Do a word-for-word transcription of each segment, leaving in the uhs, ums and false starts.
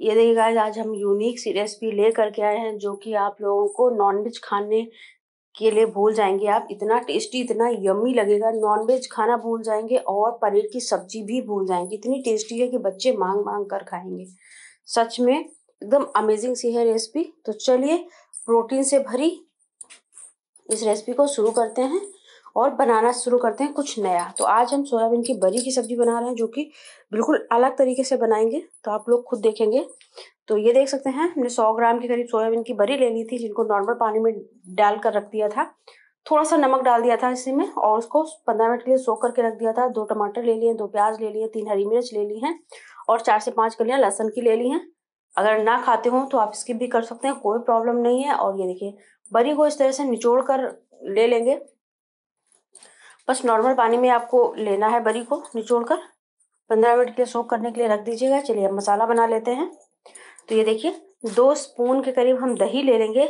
ये देखिए गाइस, आज हम यूनिक सी रेसिपी ले करके आए हैं जो कि आप लोगों को नॉनवेज खाने के लिए भूल जाएंगे आप। इतना टेस्टी, इतना यम्मी लगेगा। नॉनवेज खाना भूल जाएंगे और पनीर की सब्जी भी भूल जाएंगे। इतनी टेस्टी है कि बच्चे मांग मांग कर खाएंगे। सच में एकदम अमेजिंग सी है रेसिपी। तो चलिए प्रोटीन से भरी इस रेसिपी को शुरू करते हैं और बनाना शुरू करते हैं कुछ नया। तो आज हम सोयाबीन की बरी की सब्जी बना रहे हैं जो कि बिल्कुल अलग तरीके से बनाएंगे, तो आप लोग खुद देखेंगे। तो ये देख सकते हैं, हमने सौ ग्राम के करीब सोयाबीन की बरी ले ली थी जिनको नॉर्मल पानी में डाल कर रख दिया था। थोड़ा सा नमक डाल दिया था इसी में और उसको पंद्रह मिनट के लिए सोख करके रख दिया था। दो टमाटर ले लिए, दो प्याज ले लिए, तीन हरी मिर्च ले ली हैं और चार से पाँच कलियाँ लहसुन की ले ली हैं। अगर ना खाते हो तो आप स्किप भी कर सकते हैं, कोई प्रॉब्लम नहीं है। और ये देखिए, बरी को इस तरह से निचोड़ कर ले लेंगे। बस नॉर्मल पानी में आपको लेना है बरी को, निचोड़ कर पंद्रह मिनट के लिए सोख करने के लिए रख दीजिएगा। चलिए अब मसाला बना लेते हैं। तो ये देखिए, दो स्पून के करीब हम दही ले लेंगे।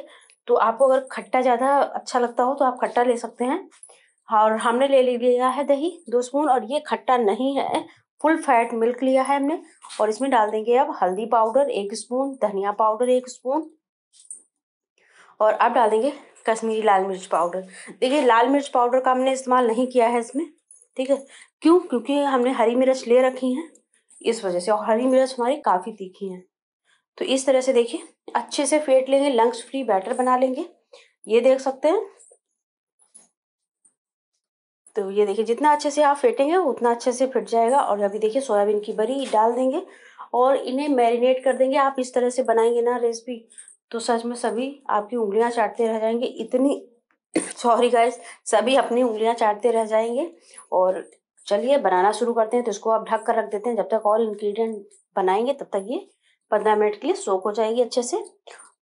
तो आपको अगर खट्टा ज़्यादा अच्छा लगता हो तो आप खट्टा ले सकते हैं, और हमने ले लिया है दही दो स्पून। और ये खट्टा नहीं है, फुल फैट मिल्क लिया है हमने। और इसमें डाल देंगे अब हल्दी पाउडर एक स्पून, धनिया पाउडर एक स्पून, और अब डाल देंगे कश्मीरी लाल मिर्च पाउडर। देखिए लाल मिर्च पाउडर का हमने इस्तेमाल नहीं किया है इसमें, ठीक है। क्यों? क्योंकि हमने हरी मिर्च ले रखी हैं इस वजह से, और हरी मिर्च हमारी काफ़ी तीखी हैं। तो इस तरह से देखिए अच्छे से फेंट लेंगे, लंग्स फ्री बैटर बना लेंगे। ये देख सकते हैं। तो ये देखिए, जितना अच्छे से आप फेंटेंगे उतना अच्छे से फिट जाएगा। और अभी देखिए सोयाबीन की बरी डाल देंगे और इन्हें मैरिनेट कर देंगे। आप इस तरह से बनाएंगे ना रेसिपी तो सच में सभी आपकी उंगलियां चाटते रह जाएंगे। इतनी सॉरी गाइस, सभी अपनी उंगलियां चाटते रह जाएंगे। और चलिए बनाना शुरू करते हैं। तो इसको आप ढक कर रख देते हैं जब तक और इंग्रेडिएंट बनाएंगे, तब तक ये पंद्रह मिनट के लिए सोक हो जाएगी अच्छे से।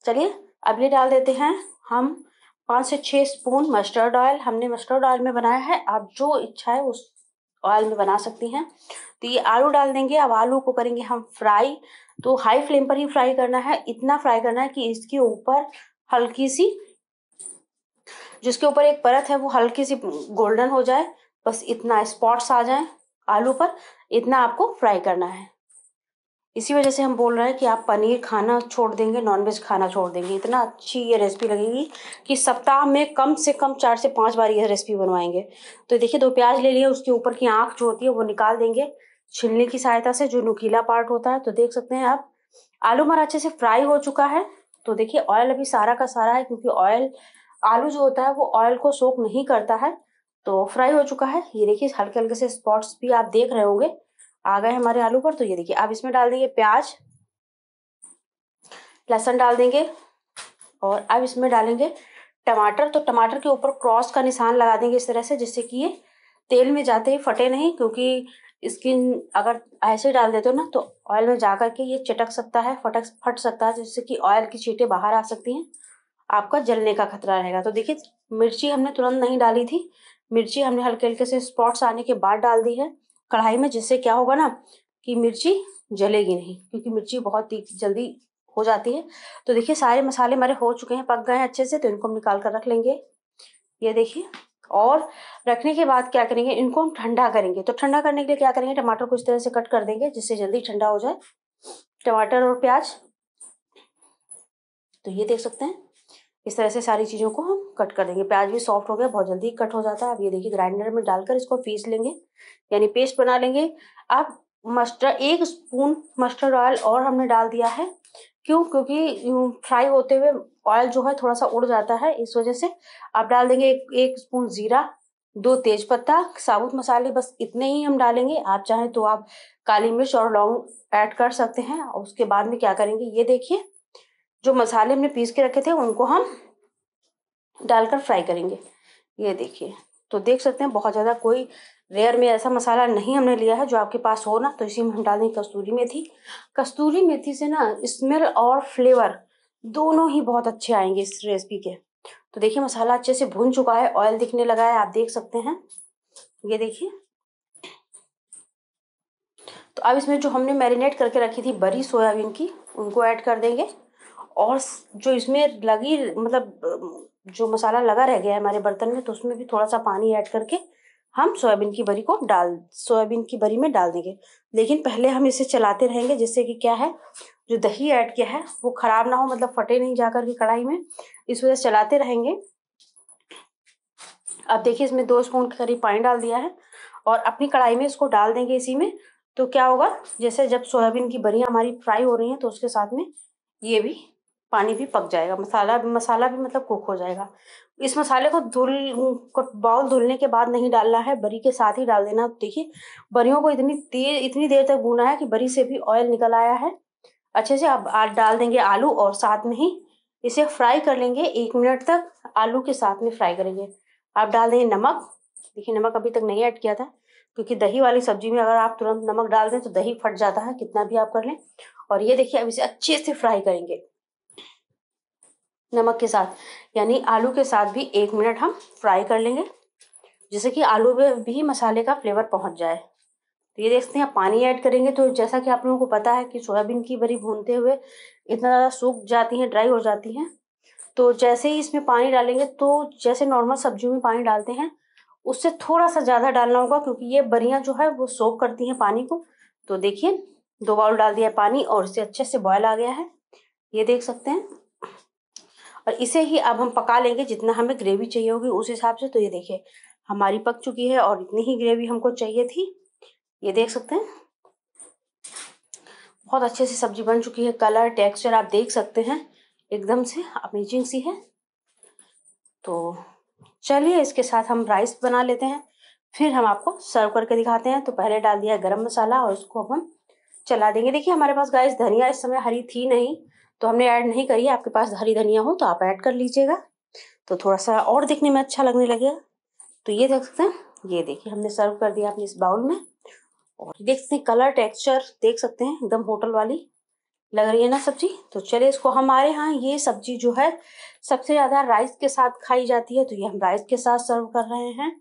चलिए अब ये डाल देते हैं हम पाँच से छः स्पून मस्टर्ड ऑयल। हमने मस्टर्ड ऑयल में बनाया है, आप जो इच्छा है उस ऑयल में बना सकती हैं। तो ये आलू डाल देंगे। अब आलू को करेंगे हम फ्राई। तो हाई फ्लेम पर ही फ्राई करना है, इतना फ्राई करना है कि इसके ऊपर हल्की सी, जिसके ऊपर एक परत है वो हल्की सी गोल्डन हो जाए, बस इतना, स्पॉट्स आ जाए आलू पर, इतना आपको फ्राई करना है। इसी वजह से हम बोल रहे हैं कि आप पनीर खाना छोड़ देंगे, नॉनवेज खाना छोड़ देंगे। इतना अच्छी ये रेसिपी लगेगी कि सप्ताह में कम से कम चार से पाँच बार ये रेसिपी बनवाएंगे। तो देखिए दो प्याज ले लिए, उसके ऊपर की आँख जो होती है वो निकाल देंगे छिलने की सहायता से, जो नुकीला पार्ट होता है। तो देख सकते हैं आप, आलू हमारा अच्छे से फ्राई हो चुका है। तो देखिए ऑयल अभी सारा का सारा है, क्योंकि ऑयल, आलू जो होता है वो ऑयल को सोख नहीं करता है। तो फ्राई हो चुका है। ये देखिए हल्के हल्के से स्पॉट्स भी आप देख रहे होंगे आ गए हमारे आलू पर। तो ये देखिए अब इसमें डाल देंगे प्याज, लहसुन डाल देंगे, और अब इसमें डालेंगे टमाटर। तो टमाटर के ऊपर क्रॉस का निशान लगा देंगे इस तरह से, जिससे कि ये तेल में जाते ही फटे नहीं, क्योंकि स्किन अगर ऐसे डाल देते हो ना तो ऑयल में जा कर के ये चिटक सकता है, फटक फट सकता है, जिससे कि ऑयल की छींटे बाहर आ सकती हैं, आपका जलने का खतरा रहेगा। तो देखिए मिर्ची हमने तुरंत नहीं डाली थी, मिर्ची हमने हल्के हल्के से स्पॉट्स आने के बाद डाल दी है कढ़ाई में, जिससे क्या होगा ना कि मिर्ची जलेगी नहीं, क्योंकि मिर्ची बहुत जल्दी हो जाती है। तो देखिए सारे मसाले हमारे हो चुके हैं, पक गए हैं अच्छे से। तो इनको हम निकाल कर रख लेंगे। ये देखिए, और रखने के बाद क्या करेंगे, इनको हम ठंडा करेंगे। तो ठंडा करने के लिए क्या करेंगे, टमाटर को इस तरह से कट कर देंगे जिससे जल्दी ठंडा हो जाए, टमाटर और प्याज। तो ये देख सकते हैं, इस तरह से सारी चीज़ों को हम कट कर देंगे। प्याज भी सॉफ्ट हो गया, बहुत जल्दी कट हो जाता है। अब ये देखिए ग्राइंडर में डालकर इसको पीस लेंगे, यानी पेस्ट बना लेंगे। अब मस्टर्ड, एक स्पून मस्टर्ड ऑयल और हमने डाल दिया है। क्यों? क्योंकि फ्राई होते हुए ऑयल जो है थोड़ा सा उड़ जाता है, इस वजह से। अब डाल देंगे एक, एक स्पून जीरा, दो तेज पत्ता, साबुत मसाले, बस इतने ही हम डालेंगे। आप चाहें तो आप काली मिर्च और लौंग ऐड कर सकते हैं। और उसके बाद में क्या करेंगे, ये देखिए जो मसाले हमने पीस के रखे थे उनको हम डालकर फ्राई करेंगे। ये देखिए, तो देख सकते हैं बहुत ज़्यादा कोई रेयर में ऐसा मसाला नहीं हमने लिया है, जो आपके पास हो ना तो इसी में हम डाल देंगे कस्तूरी मेथी। कस्तूरी मेथी से ना स्मेल और फ्लेवर दोनों ही बहुत अच्छे आएंगे इस रेसिपी के। तो देखिए मसाला अच्छे से भून चुका है, ऑयल दिखने लगा है, आप देख सकते हैं। ये देखिए, तो अब इसमें जो हमने मैरिनेट करके रखी थी बरी सोयाबीन की, उनको ऐड कर देंगे। और जो इसमें लगी, मतलब जो मसाला लगा रह गया है हमारे बर्तन में, तो उसमें भी थोड़ा सा पानी ऐड करके हम सोयाबीन की बरी को डाल सोयाबीन की बरी में डाल देंगे। लेकिन पहले हम इसे चलाते रहेंगे, जिससे कि क्या है जो दही ऐड किया है वो खराब ना हो, मतलब फटे नहीं जाकर के कढ़ाई में, इस वजह से चलाते रहेंगे। अब देखिए इसमें दो स्पून के करीब पानी डाल दिया है और अपनी कढ़ाई में इसको डाल देंगे इसी में। तो क्या होगा, जैसे जब सोयाबीन की बरियां हमारी फ्राई हो रही हैं तो उसके साथ में ये भी पानी भी पक जाएगा, मसाला मसाला भी मतलब कुक हो जाएगा। इस मसाले को धुल को बाउल धुलने के बाद नहीं डालना है, बरी के साथ ही डाल देना। देखिए बरियों को इतनी देर इतनी देर तक भूना है कि बरी से भी ऑयल निकल आया है अच्छे से। अब डाल देंगे आलू और साथ में ही इसे फ्राई कर लेंगे, एक मिनट तक आलू के साथ में फ्राई करेंगे। आप डाल देंगे नमक, देखिए नमक अभी तक नहीं ऐड किया था क्योंकि दही वाली सब्जी में अगर आप तुरंत नमक डाल दें तो दही फट जाता है, कितना भी आप कर लें। और ये देखिए अब इसे अच्छे से फ्राई करेंगे नमक के साथ, यानी आलू के साथ भी एक मिनट हम फ्राई कर लेंगे जैसे कि आलू में भी मसाले का फ्लेवर पहुंच जाए। तो ये देखते हैं पानी ऐड करेंगे। तो जैसा कि आप लोगों को पता है कि सोयाबीन की बरी भूनते हुए इतना ज़्यादा सूख जाती है, ड्राई हो जाती है। तो जैसे ही इसमें पानी डालेंगे, तो जैसे नॉर्मल सब्जियों में पानी डालते हैं उससे थोड़ा सा ज़्यादा डालना होगा क्योंकि ये बरियां जो है वो सोख करती हैं पानी को। तो देखिए दो बाउल डाल दिया पानी और इसे अच्छे से बॉयल आ गया है, ये देख सकते हैं। और इसे ही अब हम पका लेंगे जितना हमें ग्रेवी चाहिए होगी उस हिसाब से। तो ये देखिए हमारी पक चुकी है और इतनी ही ग्रेवी हमको चाहिए थी, ये देख सकते हैं। बहुत अच्छे से सब्जी बन चुकी है, कलर टेक्सचर आप देख सकते हैं एकदम से अमेजिंग सी है। तो चलिए इसके साथ हम राइस बना लेते हैं, फिर हम आपको सर्व करके दिखाते हैं। तो पहले डाल दिया गरम मसाला और इसको हम चला देंगे। देखिए हमारे पास गाइस धनिया इस समय हरी थी नहीं तो हमने ऐड नहीं करी है, आपके पास हरी धनिया हो तो आप ऐड कर लीजिएगा, तो थोड़ा सा और देखने में अच्छा लगने लगेगा। तो ये देख सकते हैं, ये देखिए हमने सर्व कर दिया अपने इस बाउल में। और देख सकते हैं कलर टेक्सचर देख सकते हैं, एकदम होटल वाली लग रही है ना सब्जी। तो चलिए इसको, हमारे यहाँ ये सब्जी जो है सबसे ज़्यादा राइस के साथ खाई जाती है, तो ये हम राइस के साथ सर्व कर रहे हैं।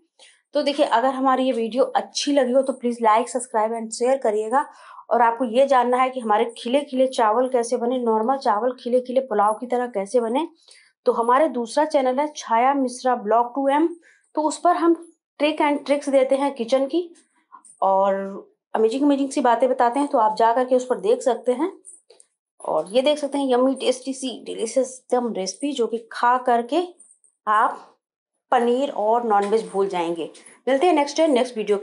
तो देखिए अगर हमारी ये वीडियो अच्छी लगी हो तो please like subscribe and share करिएगा। और आपको ये जानना है कि हमारे खिले खिले चावल कैसे बने, नॉर्मल चावल खिले खिले पुलाव की तरह कैसे बने, तो हमारे दूसरा चैनल है Chhaya Mishra blog two M, तो उस पर हम ट्रिक एंड ट्रिक्स देते हैं किचन की और अमेजिंग अमेजिंग सी बातें बताते हैं। तो आप जा करके उस पर देख सकते हैं। और ये देख सकते हैं यम्मी टेस्टी सी डिलीशियस एकदम रेसिपी, जो कि खा करके आप पनीर और नॉनवेज भूल जाएंगे। मिलते हैं नेक्स्ट नेक्स्ट वीडियो के